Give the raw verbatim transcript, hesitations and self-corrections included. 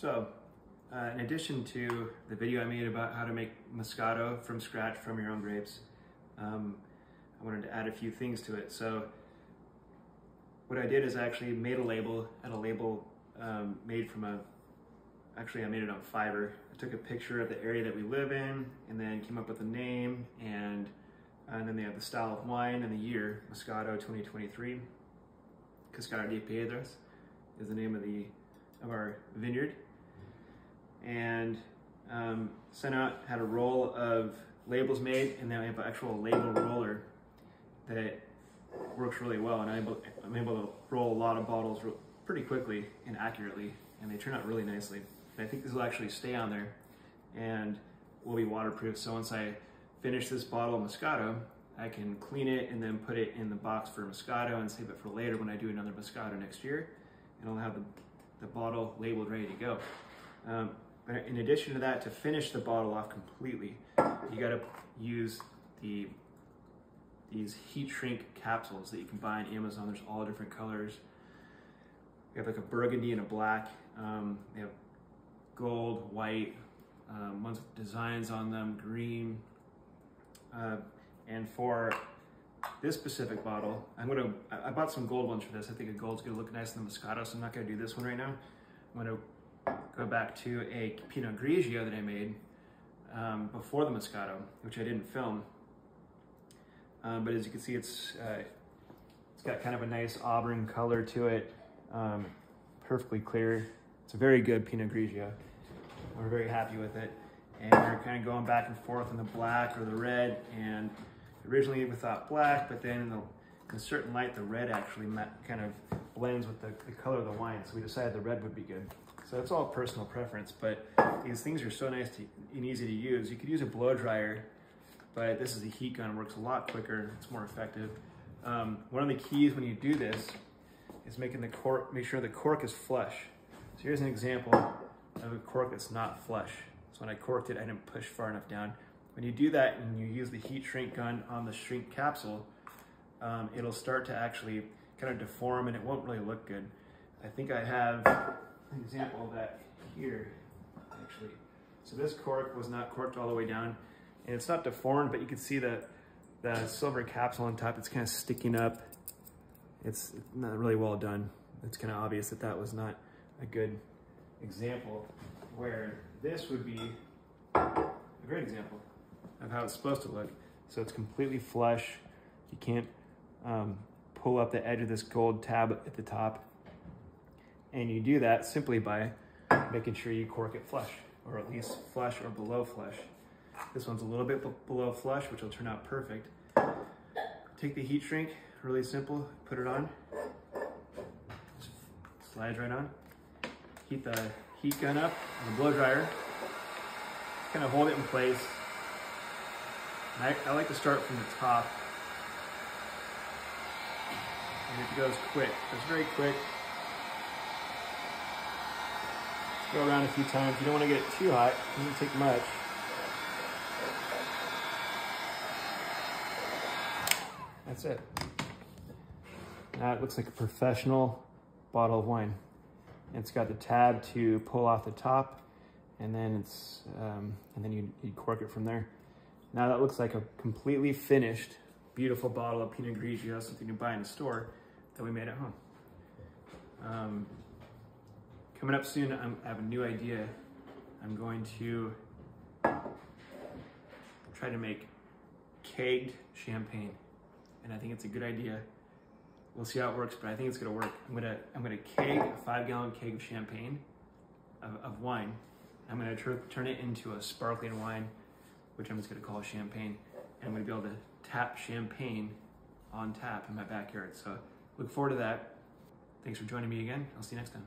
So, uh, in addition to the video I made about how to make Moscato from scratch from your own grapes, um, I wanted to add a few things to it. So, what I did is I actually made a label, and a label um, made from a, actually I made it on Fiverr. I took a picture of the area that we live in, and then came up with a name, and and then they have the style of wine and the year, Moscato twenty twenty-three. Cascada de Piedras is the name of the of our vineyard. And um, sent out, had a roll of labels made, and then we have an actual label roller that works really well, and I'm able, I'm able to roll a lot of bottles pretty quickly and accurately, and they turn out really nicely. And I think this will actually stay on there and will be waterproof, so once I finish this bottle of Moscato, I can clean it and then put it in the box for Moscato and save it for later when I do another Moscato next year, and I'll have the, the bottle labeled ready to go. Um, but in addition to that, to finish the bottle off completely, you gotta use the these heat shrink capsules that you can buy on Amazon. There's all different colors. We have like a burgundy and a black. Um, they have gold, white, um, ones with designs on them, green. Uh, and for this specific bottle, I'm gonna, I, I bought some gold ones for this. I think a gold's gonna look nice in the Moscato, so I'm not gonna do this one right now. I'm gonna go back to a Pinot Grigio that I made um, before the Moscato, which I didn't film. Um, but as you can see, it's uh, it's got kind of a nice auburn color to it, um, perfectly clear. It's a very good Pinot Grigio. We're very happy with it. And we're kind of going back and forth on the black or the red. And originally we thought black, but then in, the, in a certain light, the red actually kind of blends with the, the color of the wine. So we decided the red would be good. So that's all personal preference, but these things are so nice to, and easy to use. You could use a blow dryer, but this is a heat gun. It works a lot quicker. It's more effective. Um, one of the keys when you do this is making the cork, make sure the cork is flush. So here's an example of a cork that's not flush. So when I corked it, I didn't push far enough down. When you do that and you use the heat shrink gun on the shrink capsule, um, it'll start to actually kind of deform and it won't really look good. I think I have an example of that here, actually. So this cork was not corked all the way down. And it's not deformed, but you can see the, the silver capsule on top. It's kind of sticking up. It's not really well done. It's kind of obvious that that was not a good example, where this would be a great example of how it's supposed to look. So it's completely flush. You can't um, pull up the edge of this gold tab at the top. And you do that simply by making sure you cork it flush, or at least flush or below flush. This one's a little bit below flush, which will turn out perfect. Take the heat shrink, really simple, put it on, just slides right on. Heat the heat gun up on the blow dryer, just kind of hold it in place. I, I like to start from the top, and it goes quick, it's very quick. Just go around a few times. You don't want to get it too hot, it doesn't take much. That's it. Now it looks like a professional bottle of wine. It's got the tab to pull off the top, and then it's um, and then you, you cork it from there. Now that looks like a completely finished, beautiful bottle of Pinot Grigio, something you buy in a store that we made at home. Um, coming up soon, I'm, I have a new idea. I'm going to try to make kegged champagne. And I think it's a good idea. We'll see how it works, but I think it's gonna work. I'm gonna I'm gonna keg a five gallon keg of champagne, of, of wine. I'm gonna turn it into a sparkling wine, which I'm just gonna call champagne. And I'm gonna be able to tap champagne on tap in my backyard. So look forward to that. Thanks for joining me again. I'll see you next time.